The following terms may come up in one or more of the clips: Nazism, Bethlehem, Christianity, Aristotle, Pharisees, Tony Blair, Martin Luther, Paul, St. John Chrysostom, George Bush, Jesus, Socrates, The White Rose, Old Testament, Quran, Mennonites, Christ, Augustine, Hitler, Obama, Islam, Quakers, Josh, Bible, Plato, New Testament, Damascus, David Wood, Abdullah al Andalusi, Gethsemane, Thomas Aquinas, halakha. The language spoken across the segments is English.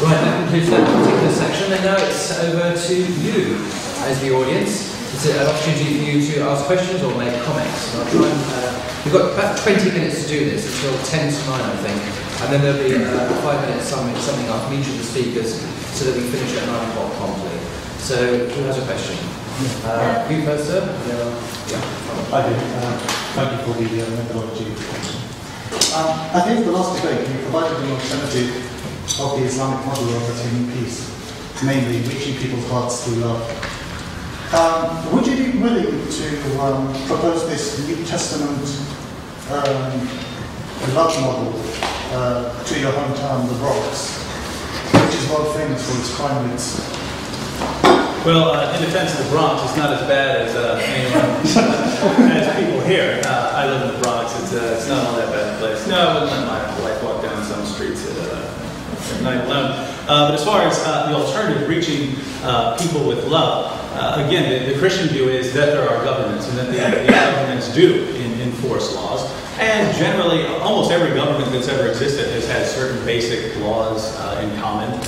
Right, that concludes that particular section, and now it's over to you as the audience. It's an opportunity for you to ask questions or make comments. And I'll try and, we've got about 20 minutes to do this until 10 to 9, I think. And then there'll be 5 minutes something after each of the speakers so that we finish at 9 o'clock promptly. So, who has a question? You first, sir? Yeah. I do. Thank you for the methodology. I think the last debate, you provided an alternative of the Islamic model of attaining peace, namely reaching people's hearts through love. Would you be willing to propose this New Testament love model to your hometown, the Bronx, which is well famous for its crime rates? Well, in defense of the Bronx, it's not as bad as anyone, as people here. I live in the Bronx. It's not all that bad a place. No, I wouldn't let my wife walk down some streets at night alone. But as far as the alternative, reaching people with love, again, the Christian view is that there are governments and that the governments do enforce laws. And generally, almost every government that's ever existed has had certain basic laws in common.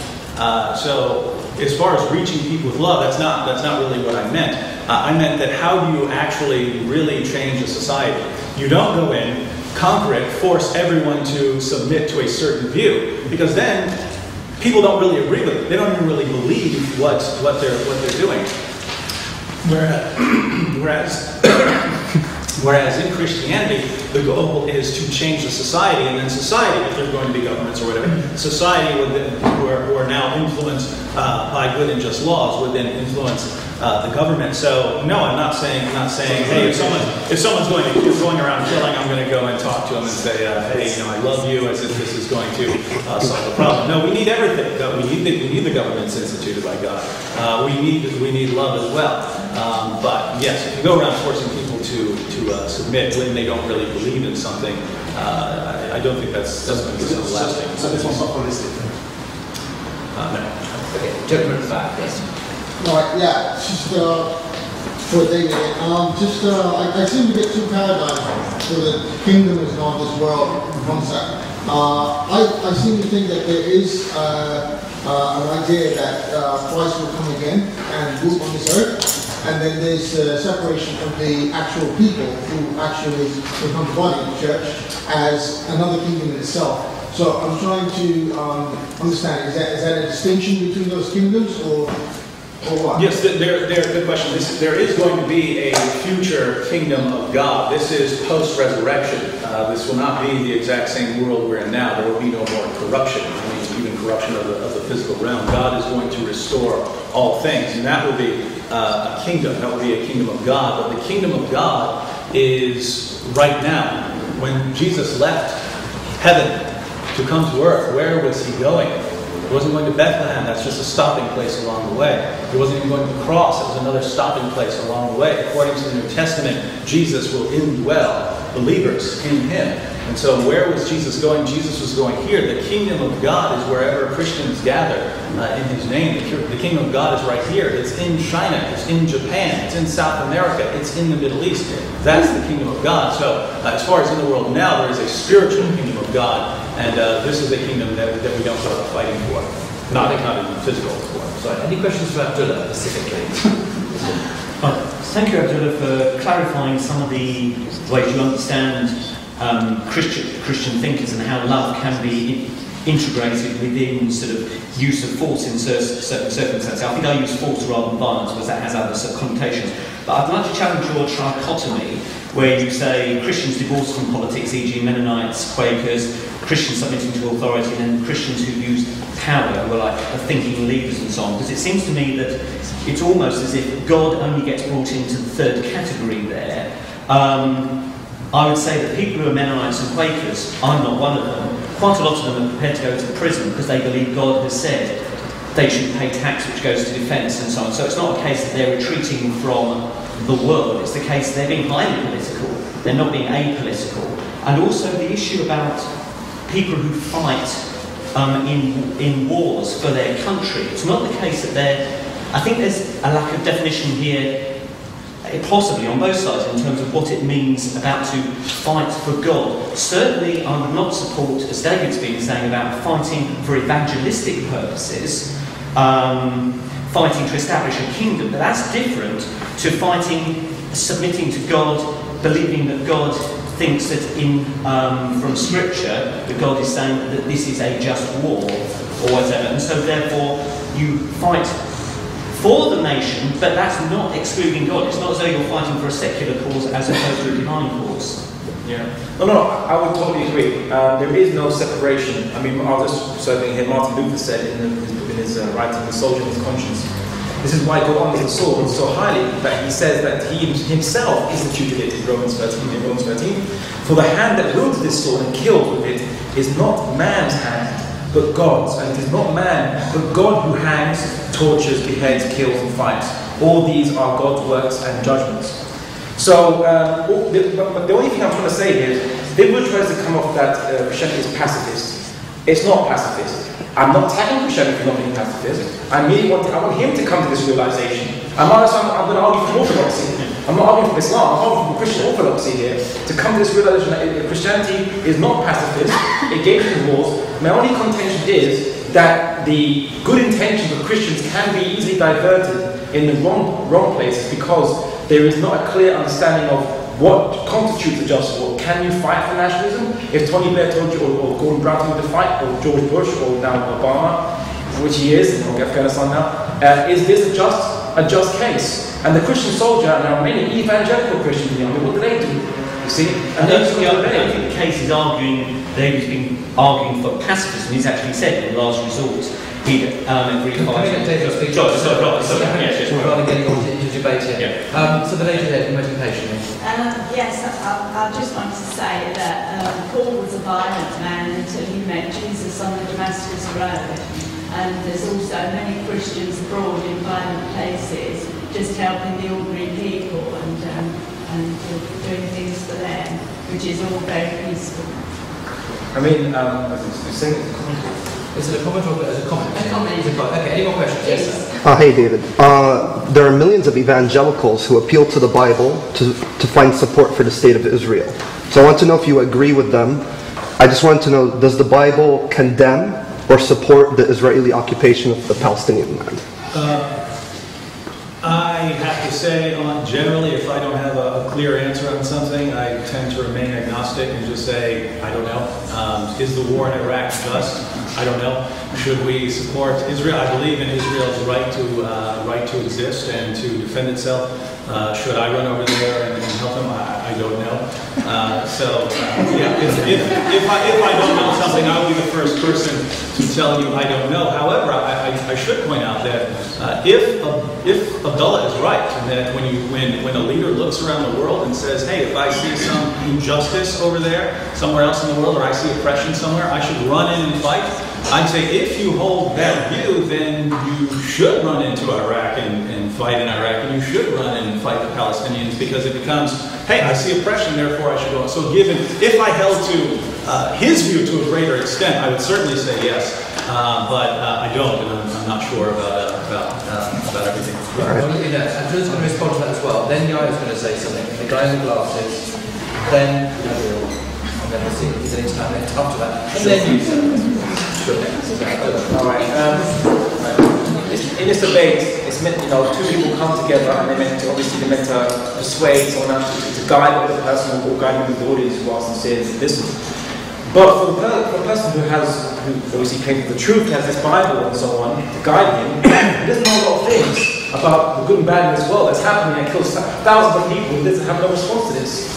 So, as far as reaching people with love, that's not really what I meant. I meant that how do you actually really change a society? You don't go in, conquer it, force everyone to submit to a certain view, because then people don't really agree with it. They don't even really believe what they're doing. Whereas in Christianity, the goal is to change the society, and then society, if there's going to be governments or whatever, society would then, who are now influenced by good and just laws, would then influence the government. So no, I'm not saying, hey, if someone's going around killing, I'm going to go and talk to them and say, hey, I love you, as if this is going to solve the problem. No, we need everything. We need the governments instituted by God. We need love as well. But yes, if you go around forcing people to submit when they don't really believe in something, I don't think that's going to be so lasting. So this one's not holistic. No. Okay, gentlemen, back. Yes. Right. Yeah. Just for David. I seem to get two paradigms for the kingdom is not this world concept. I seem to think that there is an idea that Christ will come again and rule on this earth. And then there's separation of the actual people who actually become the body of the church as another kingdom in itself. So I'm trying to understand, is that a distinction between those kingdoms or what? Yes, good question. There is going to be a future kingdom of God. This is post-resurrection. This will not be the exact same world we're in now. There will be no more corruption. I mean, even corruption of the physical realm. God is going to restore all things, and that will be a kingdom. That would be a kingdom of God. But the kingdom of God is right now. When Jesus left heaven to come to earth, where was he going? He wasn't going to Bethlehem. That's just a stopping place along the way. He wasn't even going to the cross. It was another stopping place along the way. According to the New Testament, Jesus will indwell believers in him. And so where was Jesus going? Jesus was going here. The kingdom of God is wherever Christians gather in his name. The kingdom of God is right here. It's in China. It's in Japan. It's in South America. It's in the Middle East. That's the kingdom of God. So as far as in the world now, there is a spiritual kingdom of God. And this is a kingdom that we don't start fighting for. Not in physical form. So any questions for Abdullah specifically? Well, thank you, Abdullah, for clarifying some of the ways you understand Christian thinkers and how love can be integrated within sort of use of force in certain circumstances. I think I use force rather than violence because that has other sort of connotations. But I'd like to challenge your trichotomy where you say Christians divorced from politics, e.g. Mennonites, Quakers, Christians submitting to authority, and then Christians who use power, who are like thinking leaders and so on. Because it seems to me that it's almost as if God only gets brought into the third category there. I would say that people who are Mennonites and Quakers, I'm not one of them, quite a lot of them are prepared to go to prison because they believe God has said they should pay tax which goes to defence and so on. So it's not a case that they're retreating from the world, it's the case that they're being highly political, they're not being apolitical. And also the issue about people who fight in wars for their country. It's not the case that I think there's a lack of definition here possibly on both sides in terms of what it means about to fight for God. Certainly I would not support, as David's been saying, about fighting for evangelistic purposes, fighting to establish a kingdom, but that's different to fighting, submitting to God, believing that God thinks that in from Scripture that God is saying that this is a just war or whatever, and so therefore you fight for the nation, but that's not excluding God. It's not as though you're fighting for a secular cause as opposed to a divine cause. Yeah. No, I would totally agree. There is no separation. I mean, I'll just certainly hear Martin Luther said in his writing, The Soldier and His Conscience. This is why God honors the soul so highly, that he says that he himself is repudiated in Romans 13. For the hand that wounded this soul and killed with it is not man's hand, but God's. And it is not man, but God who hangs, tortures, beheads, kills, and fights. All these are God's works and judgments. So, the only thing I'm trying to say here is, David tries to come off that Christianity is pacifist. It's not pacifist. I'm not attacking Christianity for not being pacifist. I want him to come to this realization. I'm going to argue for orthodoxy. I'm not arguing for Islam. I'm arguing for Christian orthodoxy here to come to this realization that Christianity is not pacifist. It engages in wars. My only contention is that the good intentions of Christians can be easily diverted in the wrong places because there is not a clear understanding of what constitutes a just war. Can you fight for nationalism? If Tony Blair told you, or Gordon Brown told you to fight, or George Bush, or now Obama, which he is, in Afghanistan now, is this a just case? And the Christian soldier, and there are many evangelical Christians in the army, what do they do? You see? And I don't think the case is arguing that he's been arguing for pacifism. He's actually said in the last resort, so the lady there, meditation. Yes, I just wanted to say that Paul was a violent man until he met Jesus on the Damascus Road, and there's also many Christians abroad in violent places just helping the ordinary people and doing things for them, which is all very peaceful. I mean, is it a comment or a comment? A comment. Okay, any more questions? Yes. Hey, David. There are millions of evangelicals who appeal to the Bible to find support for the state of Israel. So I want to know if you agree with them. I just want to know, does the Bible condemn or support the Israeli occupation of the Palestinian land? I have to say, generally, if I don't have a clear answer on something, I tend to remain agnostic and just say, I don't know. Is the war in Iraq just? I don't know. Should we support Israel? I believe in Israel's right to exist and to defend itself. Should I run over there and help them? I don't know. If I don't know something, I will be the first person to tell you I don't know. However, I should point out that if Abdullah is right, and that when a leader looks around the world and says, hey, if I see some injustice over there, somewhere else in the world, or I see oppression somewhere, I should run in and fight. I'd say if you hold that view, then you should run into Iraq and fight in Iraq, and you should run and fight the Palestinians, because it becomes, hey, I see oppression, therefore I should go. So given, if I held to his view to a greater extent, I would certainly say yes, but I don't, and I'm not sure about everything. Right. I'm just going to respond to that as well. Then the guy is going to say something, the guy in the glasses, then I'm going to see if there's any time left after that, and then you say sure. All right. In this debate, it's meant, two people come together and they're meant to persuade someone else to guide the other person or guide the audience who are sincere and listen. But for the person who obviously came to the truth, has this Bible and so on to guide him, he doesn't know a lot of things about the good and bad in this world that's happening and kills thousands of people and doesn't have no response to this.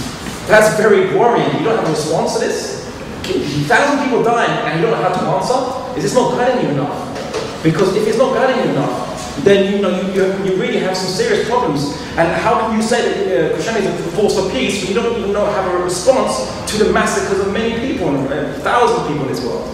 That's very worrying. You don't have a response to this. 1,000 people dying and you don't know how to answer? Is this not guiding you enough? Because if it's not guiding you enough, then you really have some serious problems. And how can you say that Christianity is a force for peace when you don't even have a response to the massacres of many people, 1,000 people in this world?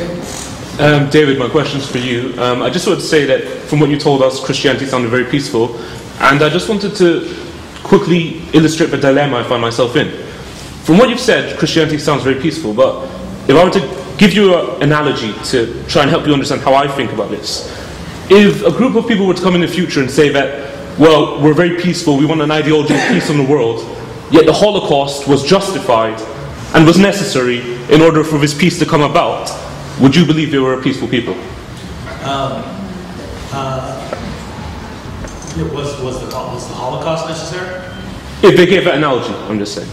Okay. David, my question's for you. I just wanted to say that from what you told us, Christianity sounded very peaceful. And I just wanted to quickly illustrate the dilemma I find myself in. From what you've said, Christianity sounds very peaceful, but if I were to give you an analogy to try and help you understand how I think about this, if a group of people were to come in the future and say that well, we're very peaceful, we want an ideology of peace in the world, yet the Holocaust was justified and was necessary in order for this peace to come about, would you believe they were a peaceful people? Was the Holocaust necessary? If they gave that analogy, I'm just saying.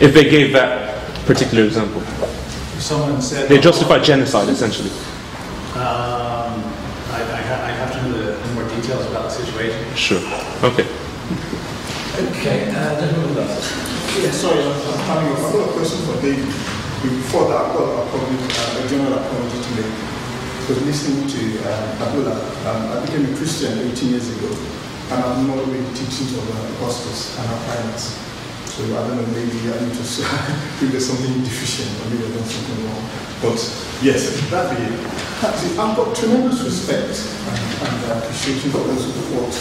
If they gave that particular example. Someone said they justified genocide, essentially. I have to know the more details about the situation. Sure. Okay. Okay. Yeah, sorry, I'm having a couple of questions for David. Before that, I've got a general apology to make. So listening to Abdullah, I became a Christian 18 years ago, and I'm not with the teachings of Augustine and Aquinas. So I don't know, maybe I need to think there's something deficient, or maybe I've done something wrong. But yes, that being, I've got tremendous respect and appreciation for those who fought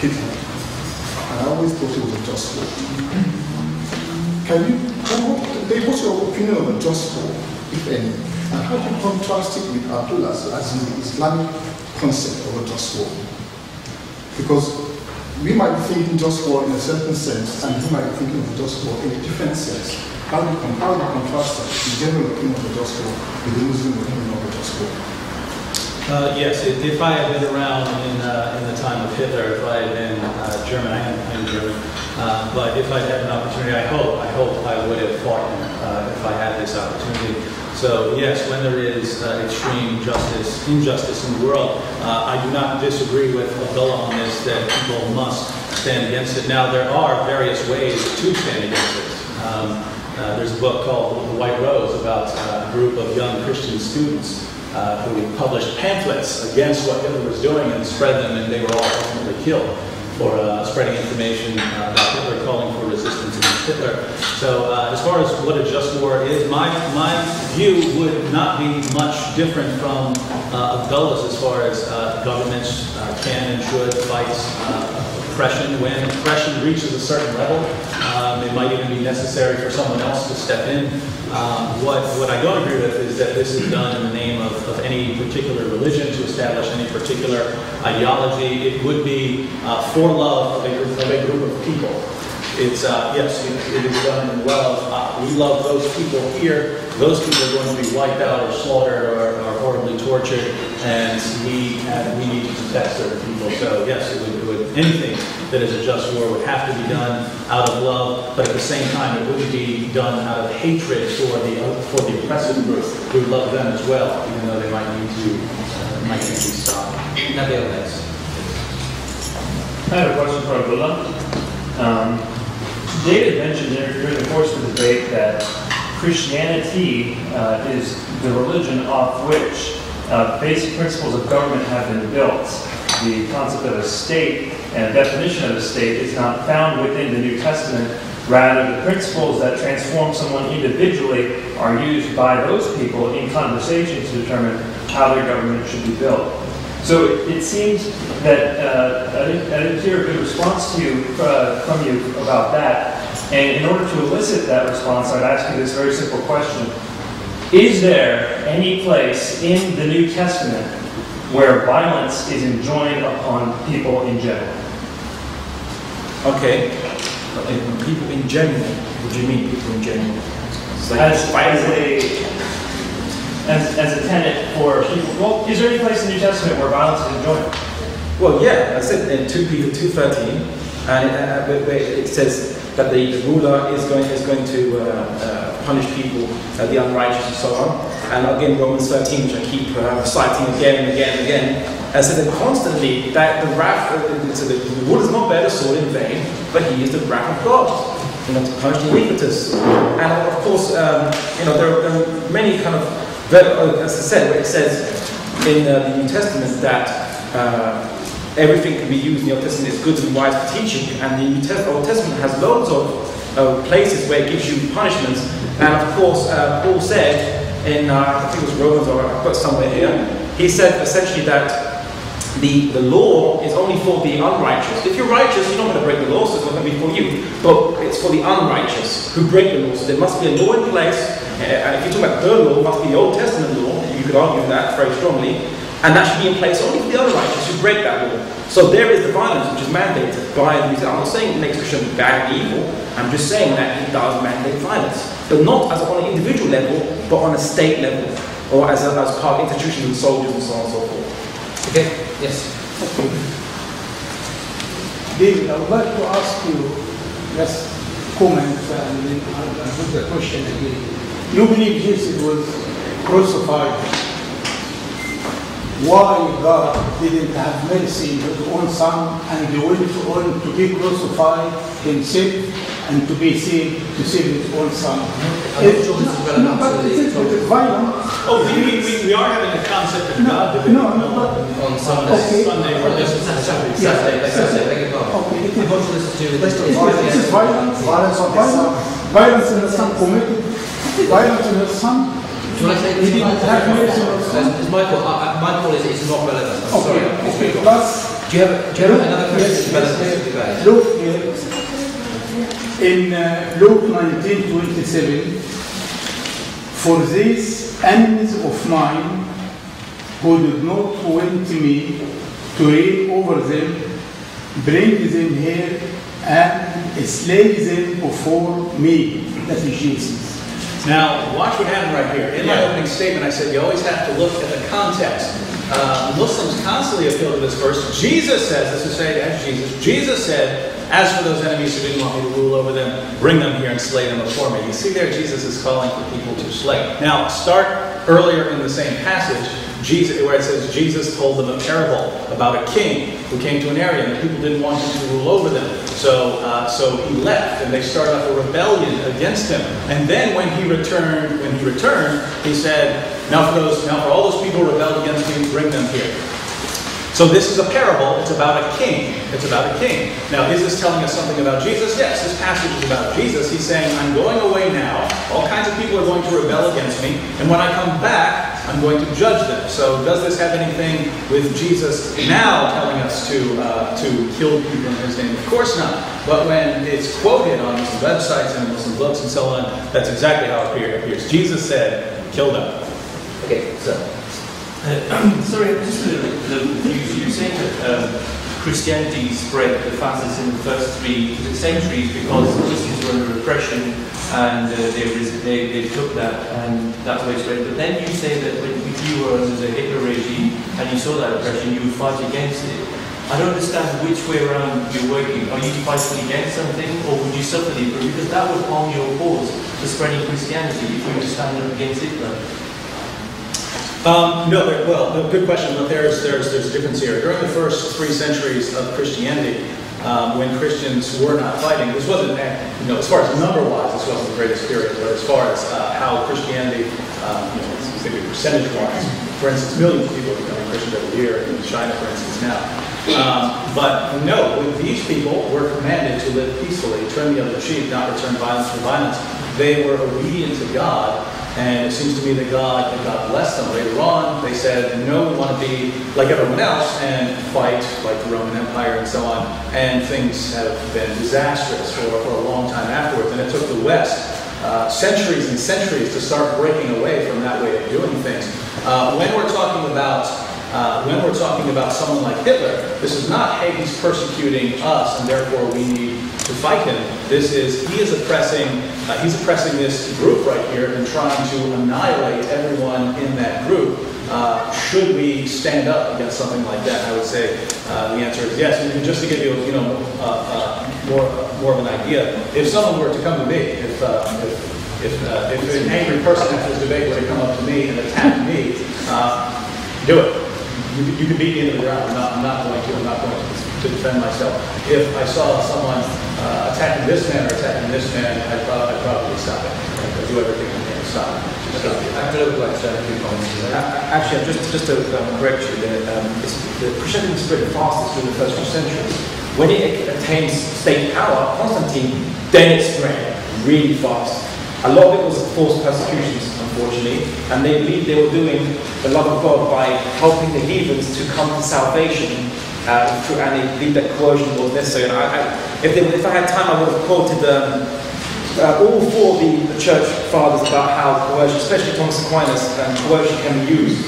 Hitler. And I always thought it was a just war. Dave, what's your opinion of a just war, if any? And how do you contrast it with Abdullah's as an Islamic concept of a just war? Because we might be thinking just war in a certain sense, and you might be thinking of just war in a different sense. How do you contrast that, the general opinion of the just war with the Muslim opinion of the just war? Yes, if I had been around in the time of Hitler, if I had been German, I'm German, but if I had an opportunity, I hope I would have fought him if I had this opportunity. So yes, when there is extreme injustice in the world, I do not disagree with Abdullah on this, that people must stand against it. Now, there are various ways to stand against it. There's a book called The White Rose about a group of young Christian students who published pamphlets against what Hitler was doing and spread them, and they were all ultimately killed for spreading information about Hitler, calling for resistance against Hitler. So as far as what a just war is, my view would not be much different from Abdullah's as far as governments can and should fight oppression. When oppression reaches a certain level, it might even be necessary for someone else to step in. What I don't agree with is that this is done in the name of any particular religion to establish any particular ideology. It would be for love of a group of people. It's, yes, it is done in love. We love those people here. Those people are going to be wiped out or slaughtered or horribly tortured, and we need to protect certain people. So yes, it would anything that is a just war would have to be done out of love, but at the same time, it wouldn't be done out of hatred for the oppressive group. We would love them as well, even though they might need to stop. I have a question for Abdullah. David mentioned during the course of the debate that Christianity is the religion off which basic principles of government have been built. The concept of a state and a definition of a state is not found within the New Testament. Rather, the principles that transform someone individually are used by those people in conversation to determine how their government should be built. So it seems that I didn't hear a good response to you, from you about that. And in order to elicit that response, I'd ask you this very simple question. Is there any place in the New Testament where violence is enjoined upon people in general? Okay. People in general? What do you mean, people in general? Like as a tenet for people. Well, is there any place in the New Testament where violence is enjoined? Well, yeah. I said in 2 Peter 2:13, and it says that the ruler is going to punish people, the unrighteous and so on. And again, Romans 13, which I keep citing again and again and again, and so that constantly that the wrath the ruler does not bear the sword in vain, but he is the wrath of God, you know, to punish the iniquities. And of course, you know, there are many kind of, as I said, where it says in the New Testament that everything can be used in the Old Testament is good and wise for teaching, and the Old Testament has loads of places where it gives you punishments. And of course, Paul said in I think it was Romans, or I've got somewhere here, he said essentially that the law is only for the unrighteous. If you're righteous, you're not going to break the law, so it's not going to be for you. But it's for the unrighteous who break the law. So there must be a law in place, and if you talk about the law, it must be the Old Testament law. You could argue that very strongly. And that should be in place only for the other righteous who break that law. So there is the violence which is mandated by the reason. I'm not saying it makes Christianity bad and evil. I'm just saying that it does mandate violence. But not as on an individual level, but on a state level. Or as part of institutions and soldiers and so on and so forth. Okay? Yes? David, I would like to ask you just comments and then I'll put the question again. You believe Jesus was crucified. Why God didn't have mercy on his own son and he went on to be crucified himself and to be saved, to save his own son? We are having the concept of God doing on Sunday or this Saturday. This is violence. Violence in the son committed. Violence in the son. Should I say this? My call is it's not relevant. I'm sorry. Do you have another question? Yes. Look, in Luke 19:27, for these enemies of mine who did not want me to reign over them, bring them here and slay them before me. That is Jesus. Now, watch what happened right here. In my opening statement, I said you always have to look at the context. Muslims constantly appeal to this verse. Jesus says, this is saying as Jesus, Jesus said, as for those enemies who didn't want me to rule over them, bring them here and slay them before me. You see there, Jesus is calling for people to slay. Now, start earlier in the same passage, Jesus, where it says Jesus told them a parable about a king who came to an area and the people didn't want him to rule over them. So he left, and they started up a rebellion against him. And then when he returned, he said, "Now for all those people who rebelled against me, bring them here." So this is a parable. It's about a king. It's about a king. Now, is this telling us something about Jesus? Yes, this passage is about Jesus. He's saying, I'm going away now. All kinds of people are going to rebel against me. And when I come back, I'm going to judge them. So does this have anything with Jesus now telling us to kill people in his name? Of course not. But when it's quoted on Muslim websites and Muslim books and so on, that's exactly how it appears. Jesus said, kill them. Okay, so... sorry, I'm just a little confused. You're saying that Christianity spread the fastest in the first 3 centuries because Muslims were under repression and they took that, and that's why it spread. But then you say that when you were under the Hitler regime and you saw that oppression, you would fight against it. I don't understand which way around you're working. Are you fighting against something, or would you suffer the oppression? Because that would harm your cause for spreading Christianity if you were to stand up against Hitler. No, good question, but there's a difference here. During the first 3 centuries of Christianity, when Christians were not fighting, this wasn't, as far as number-wise, this wasn't the greatest period, but as far as how Christianity, percentage-wise, for instance, millions of people are becoming Christians every year, in China, for instance, now. But no, these people were commanded to live peacefully, turn the other cheek, not return violence for violence. They were obedient to God. And it seems to me that God blessed them. Later on, they said, no, we want to be like everyone else and fight like the Roman Empire and so on. And things have been disastrous for a long time afterwards. And it took the West centuries and centuries to start breaking away from that way of doing things. When we're talking about someone like Hitler, this is not, hey, he's persecuting us, and therefore we need to fight him. This is, he's oppressing this group right here and trying to annihilate everyone in that group. Should we stand up against something like that? I would say the answer is yes. And just to give you, more of an idea, if someone were to come to me, if an angry person after this debate were to come up to me and attack me, do it. You can beat me into the ground. I'm not going to defend myself. If I saw someone attacking this man, I'd probably stop it. I'd do everything I can to stop it. Actually, just to correct you there, the Christianity spread fastest through the first 2 centuries. When it attains state power, Constantine, then it spread really fast. A lot of it was forced persecutions, unfortunately, and they believed they were doing the love of God by helping the heathens to come to salvation, and they believed that coercion was necessary. And if I had time, I would have quoted all four of the church fathers about how coercion, especially Thomas Aquinas, coercion can be used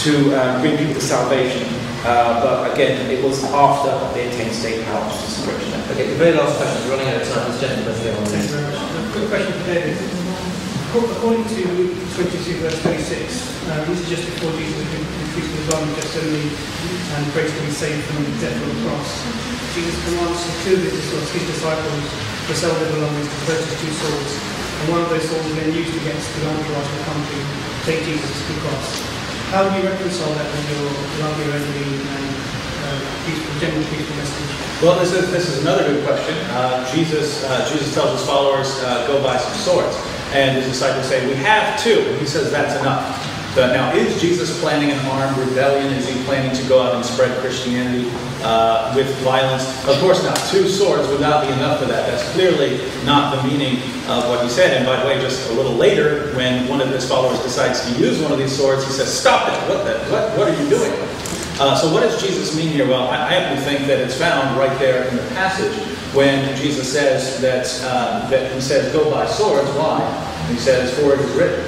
to bring people to salvation. But again, it was after they attained state power, which is scripture. Okay, the very last question, we're running out of time. This gentleman, thank you very much. A quick question for David. According to Luke 22, verse 26, this is just before Jesus had been crucified on Gethsemane and prayed to be saved from the death on the cross. Jesus commands two of his disciples to sell their belongings, to purchase two swords, and one of those swords was then used against the entourage of the country to take Jesus to the cross. How do you reconcile that with your lovely enemy and general people message? Well, this is another good question. Jesus tells his followers, go buy some swords. And his disciples say, we have two. And he says, that's enough. But now, is Jesus planning an armed rebellion? Is he planning to go out and spread Christianity with violence? Of course not. Two swords would not be enough for that. That's clearly not the meaning of what he said. And by the way, just a little later, when one of his followers decides to use one of these swords, he says, stop it! What are you doing? So what does Jesus mean here? Well, I have to think that it's found right there in the passage when Jesus says that he says, go buy swords. Why? And he says, for it is written.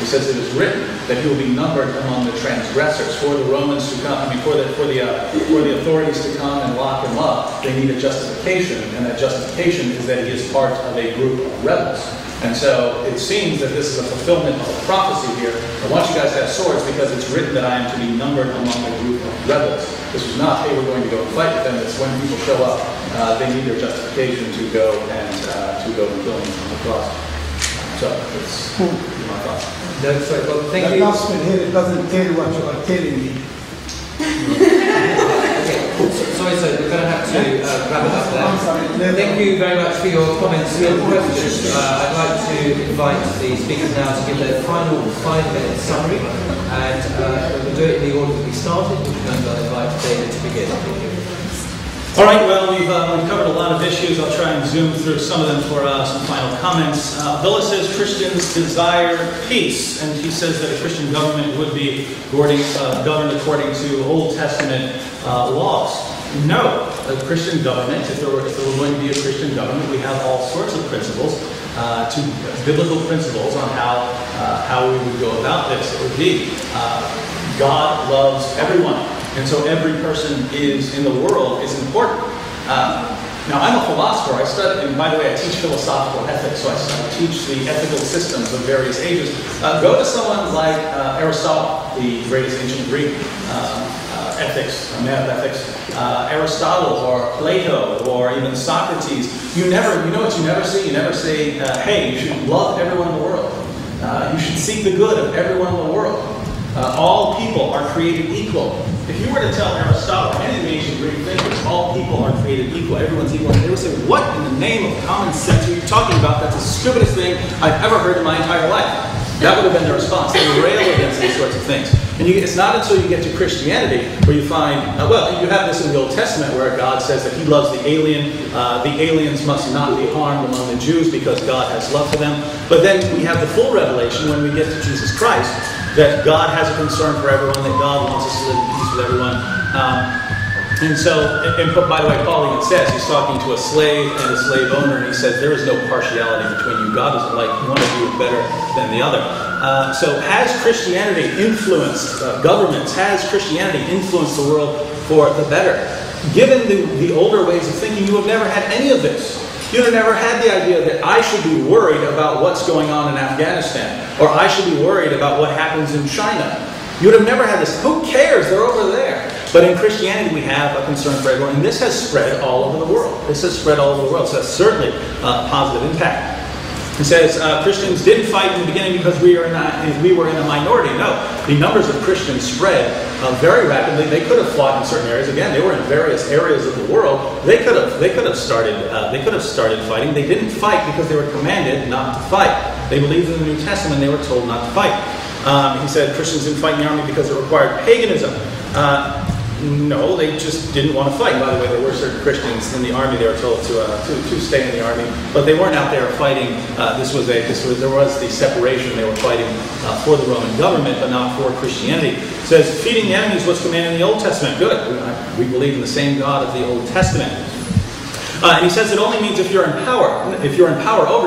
He says it is written that he will be numbered among the transgressors. For the Romans to come, for the authorities to come and lock him up, they need a justification, and that justification is that he is part of a group of rebels. And so it seems that this is a fulfillment of a prophecy here. I want you guys to have swords because it's written that I am to be numbered among the group of rebels. This was not, hey, we're going to go and fight with them. It's when people show up, they need their justification to go and kill them on the cross. So that's my thoughts. That's right. Well, thank you. The gospel here, it doesn't tell what you are telling me. Okay. Sorry, sir. We're going to have to wrap it up there. I'm sorry. No, thank you very much for your comments and questions. I'd like to invite the speakers now to give their final 5-minute summary, and we'll do it in the order that we started. And I'd like David to begin. All right, well, we've covered a lot of issues. I'll try and zoom through some of them for some final comments. Villa says Christians desire peace, and he says that a Christian government would be governed according to Old Testament laws. No, a Christian government, if there were going to be a Christian government, we have all sorts of principles, biblical principles on how we would go about this. It would be God loves everyone. And so every person is in the world is important. Now, I'm a philosopher. I study, and by the way, I teach philosophical ethics, so I teach the ethical systems of various ages. Go to someone like Aristotle, the greatest ancient Greek man of ethics. Aristotle or Plato or even Socrates. You never say, hey, you should love everyone in the world. You should seek the good of everyone in the world. All people are created equal. If you were to tell Aristotle, any of the ancient Greek thinkers, all people are created equal, everyone's equal, they would say, what in the name of common sense are you talking about? That's the stupidest thing I've ever heard in my entire life. That would have been their response. They rail against these sorts of things. And it's not until you get to Christianity where you find, you have this in the Old Testament where God says that he loves the alien. The aliens must not be harmed among the Jews because God has love for them. But then we have the full revelation when we get to Jesus Christ, that God has a concern for everyone, that God wants us to live in peace with everyone. And by the way, Paul even says, he's talking to a slave and a slave owner, and he says, there is no partiality between you. God doesn't like one of you better than the other. So has Christianity influenced governments? Has Christianity influenced the world for the better? Given the older ways of thinking, you have never had any of this. You have never had the idea that I should be worried about what's going on in Afghanistan, or I should be worried about what happens in China. You would have never had this. Who cares? They're over there. But in Christianity, we have a concern for everyone, and this has spread all over the world. This has spread all over the world, so that's certainly a positive impact. He says Christians didn't fight in the beginning because we were in a minority. No, the numbers of Christians spread very rapidly. They could have fought in certain areas. Again, they were in various areas of the world. They could have started fighting. They didn't fight because they were commanded not to fight. They believed in the New Testament. They were told not to fight. He said Christians didn't fight in the army because it required paganism. No, they just didn't want to fight. By the way, there were certain Christians in the army. They were told to stay in the army, but they weren't out there fighting. There was the separation. They were fighting for the Roman government, but not for Christianity. It says feeding the enemies was commanded in the Old Testament. Good, we believe in the same God of the Old Testament. And he says it only means if you're in power, over your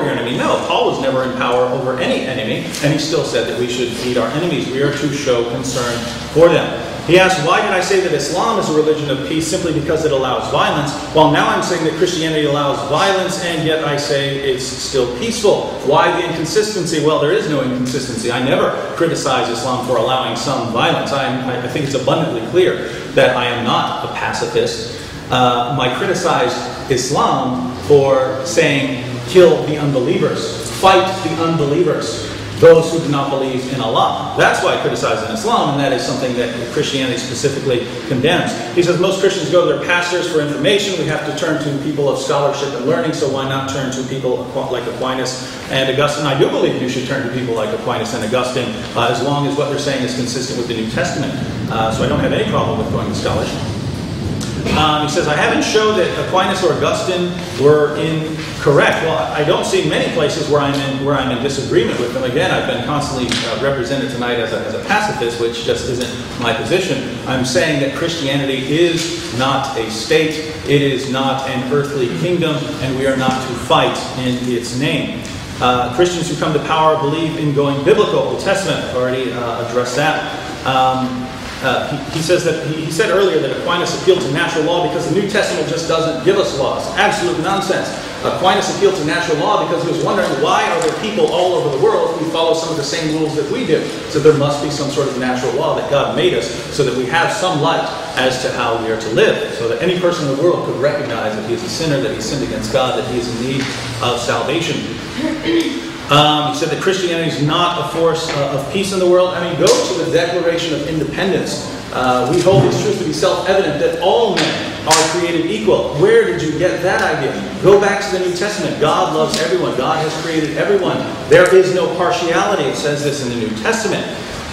enemy. No, Paul was never in power over any enemy, and he still said that we should hate our enemies. We are to show concern for them. He asks, why did I say that Islam is a religion of peace simply because it allows violence? Well, now I'm saying that Christianity allows violence, and yet I say it's still peaceful. Why the inconsistency? Well, there is no inconsistency. I never criticize Islam for allowing some violence. I think it's abundantly clear that I am not a pacifist. I criticized Islam for saying, kill the unbelievers, fight the unbelievers, those who do not believe in Allah. That's why I criticize Islam, and that is something that Christianity specifically condemns. He says most Christians go to their pastors for information. We have to turn to people of scholarship and learning, so why not turn to people like Aquinas and Augustine? I do believe you should turn to people like Aquinas and Augustine, as long as what they're saying is consistent with the New Testament. So I don't have any problem with going to scholarship. He says, I haven't shown that Aquinas or Augustine were incorrect. Well, I don't see many places where I'm in disagreement with them. Again, I've been constantly represented tonight as a pacifist, which just isn't my position. I'm saying that Christianity is not a state. It is not an earthly kingdom, and we are not to fight in its name. Christians who come to power believe in going biblical. Old Testament, I've already addressed that. He says that he said earlier that Aquinas appealed to natural law because the New Testament just doesn't give us laws. Absolute nonsense. Aquinas appealed to natural law because he was wondering, why are there people all over the world who follow some of the same rules that we do? So there must be some sort of natural law that God made us so that we have some light as to how we are to live, so that any person in the world could recognize that he is a sinner, that he sinned against God, that he is in need of salvation. He said that Christianity is not a force of peace in the world. I mean, go to the Declaration of Independence. We hold this truth to be self-evident that all men are created equal. Where did you get that idea? Go back to the New Testament. God loves everyone. God has created everyone. There is no partiality. It says this in the New Testament.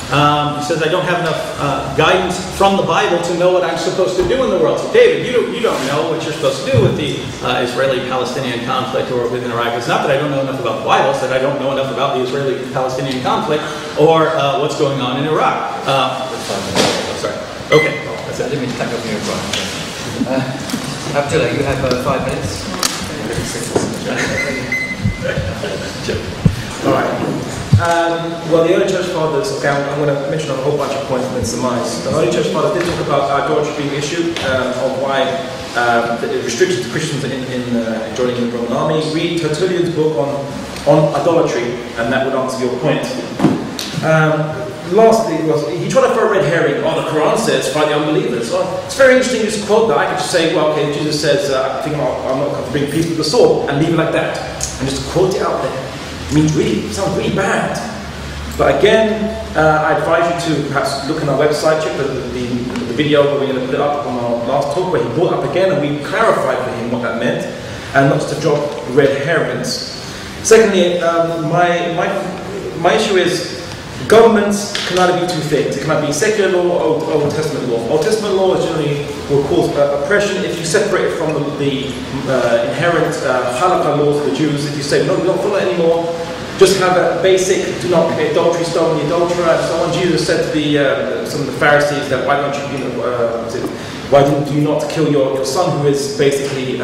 He says, I don't have enough guidance from the Bible to know what I'm supposed to do in the world. So, David, you don't know what you're supposed to do with the Israeli-Palestinian conflict or within Iraq. It's not that I don't know enough about the Bible. It's that I don't know enough about the Israeli-Palestinian conflict or what's going on in Iraq. Sorry. Okay. That's it. I didn't mean to cut off your phone. Abdullah, you have 5 minutes. All right. Well, the early church fathers, okay, I'm going to mention a whole bunch of points and then surmise. The early church fathers did talk about idolatry being issued, on why it restricted Christians in joining the Roman army. Read Tertullian's book on idolatry, and that would answer your point. Lastly, he tried to throw a red herring. Oh, the Quran says, fight the unbelievers. Oh, it's very interesting this quote that I could just say, well, okay, Jesus says, I think I'm not going to bring peace with the sword, and leave it like that, and just quote it out there. I mean, really, it sounds really bad. But again, I advise you to perhaps look on our website, check the video where we're going to put it up on our last talk, where he brought up again, and we clarified for him what that meant, and not to drop red herrings. Secondly, my issue is, governments can either be two things. It can either be secular law or Old Testament law. Old Testament law generally will cause oppression if you separate it from the inherent halakha laws of the Jews. If you say, no, we don't follow it anymore, just have a basic, do not commit adultery, stone the adulterer, and so on. Jesus said to some of the Pharisees that why do you not kill your son who is basically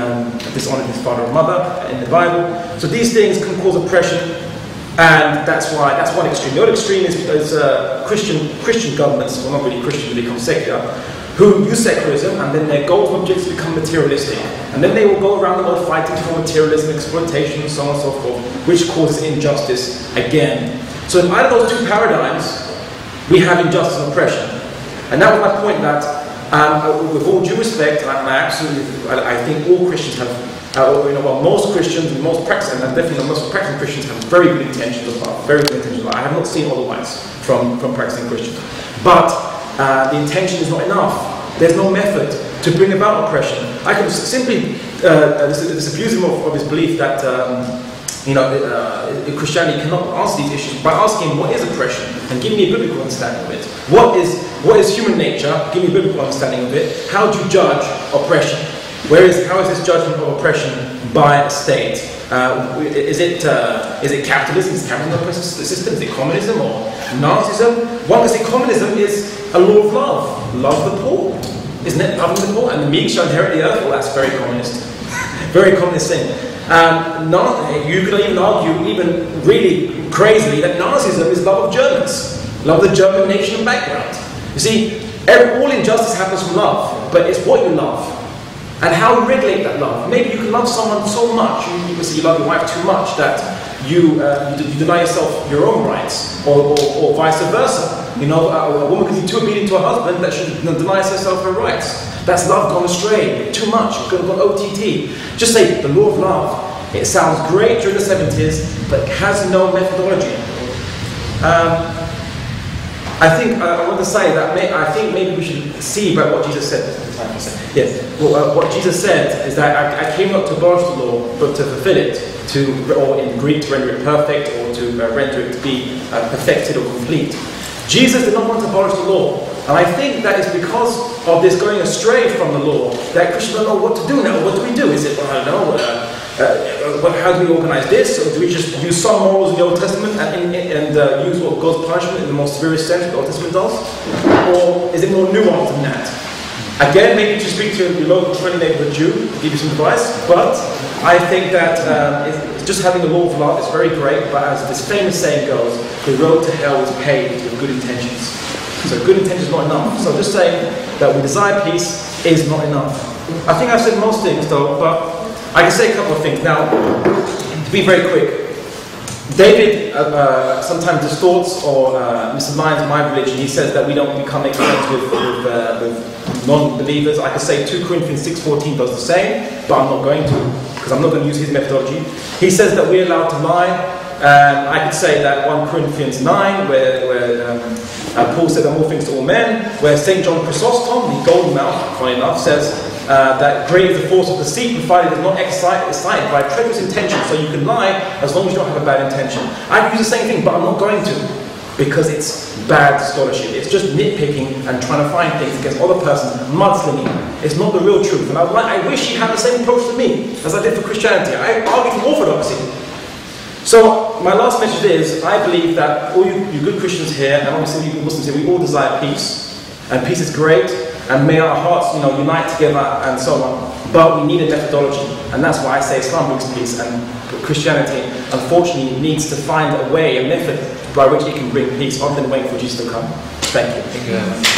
dishonoring his father and mother in the Bible. So these things can cause oppression. And that's one extreme. The other extreme is Christian governments, well, not really Christian, they become secular, who use secularism, and then their goals and objectives become materialistic. And then they will go around the world fighting for materialism, exploitation, and so on and so forth, which causes injustice again. So in either of those two paradigms, we have injustice and oppression. And that was my point that, with all due respect, and I think all Christians have. Most Christians, most practicing, and definitely most practicing Christians have very good intentions about. Very good intentions about. I have not seen otherwise from practicing Christians. But the intention is not enough. There's no method to bring about oppression. I can simply disabuse him of his belief that Christianity cannot answer these issues by asking what is oppression and give me a biblical understanding of it. What is human nature? Give me a biblical understanding of it. How do you judge oppression? How is this judgment of oppression by a state? Is it capitalism? Is capitalism the system? Is it communism or Nazism? One could say communism is a law of love. Love the poor. Isn't it? Love the poor. And the meek shall inherit the earth. Well, that's very communist. Very commonly seen. You could even argue, even really crazily, that Nazism is love of Germans, love of the German nation and background. You see, all injustice happens from love, but it's what you love and how you regulate that love. Maybe you can love someone so much, you love your wife too much that you deny yourself your own rights, or vice versa. You know, a woman can be too obedient to her husband that she denies herself her rights. That's love gone astray, too much, gone OTT. Just say, the law of love. It sounds great during the 70s, but has no methodology. I want to say that I think maybe we should see by what Jesus said. Yes. Well, what Jesus said is that I came not to abolish the law, but to fulfill it, or in Greek, to render it perfect, or to render it to be perfected or complete. Jesus did not want to abolish the law. And I think that it's because of this going astray from the law that Christians don't know what to do now. What do we do? Is it, well, I don't know, how do we organize this? Or do we just use some morals in the Old Testament and use what God's punishment in the most severest sense the Old Testament does? Or is it more nuanced than that? Again, maybe to speak to your local friendly neighborhood Jew, give you some advice, but I think that just having the law of love is very great, but as this famous saying goes, the road to hell is paved with good intentions. So good intention is not enough. So just saying that we desire peace is not enough. I think I've said most things though, but I can say a couple of things. Now, to be very quick, David sometimes distorts or misaligns my religion. He says that we can't make friends with non-believers. I could say 2 Corinthians 6:14 does the same, but I'm not going to, because I'm not going to use his methodology. He says that we're allowed to lie. I could say that 1 Corinthians 9, where Paul said, "I'm all things to all men," where St. John Chrysostom, the golden mouth, funny enough, says that great is the force of deceit, provided it is not excited by previous intention. So you can lie as long as you don't have a bad intention. I could use the same thing, but I'm not going to, because it's bad scholarship. It's just nitpicking and trying to find things against other persons, mudslinging. It's not the real truth. And I wish he had the same approach to me as I did for Christianity. I argued for orthodoxy. So my last message is, I believe that all you good Christians here, and obviously you good Muslims here, we all desire peace, and peace is great, and may our hearts, unite together and so on. But we need a methodology, and that's why I say Islam brings peace, and Christianity, unfortunately, needs to find a way, a method by which it can bring peace, rather than waiting for Jesus to come. Thank you. Thank you very much.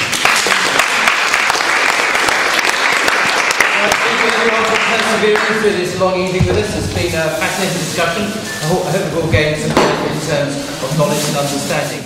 Persevering through this long evening with us. It's been a fascinating discussion. I hope we've all gained some benefit in terms of knowledge and understanding.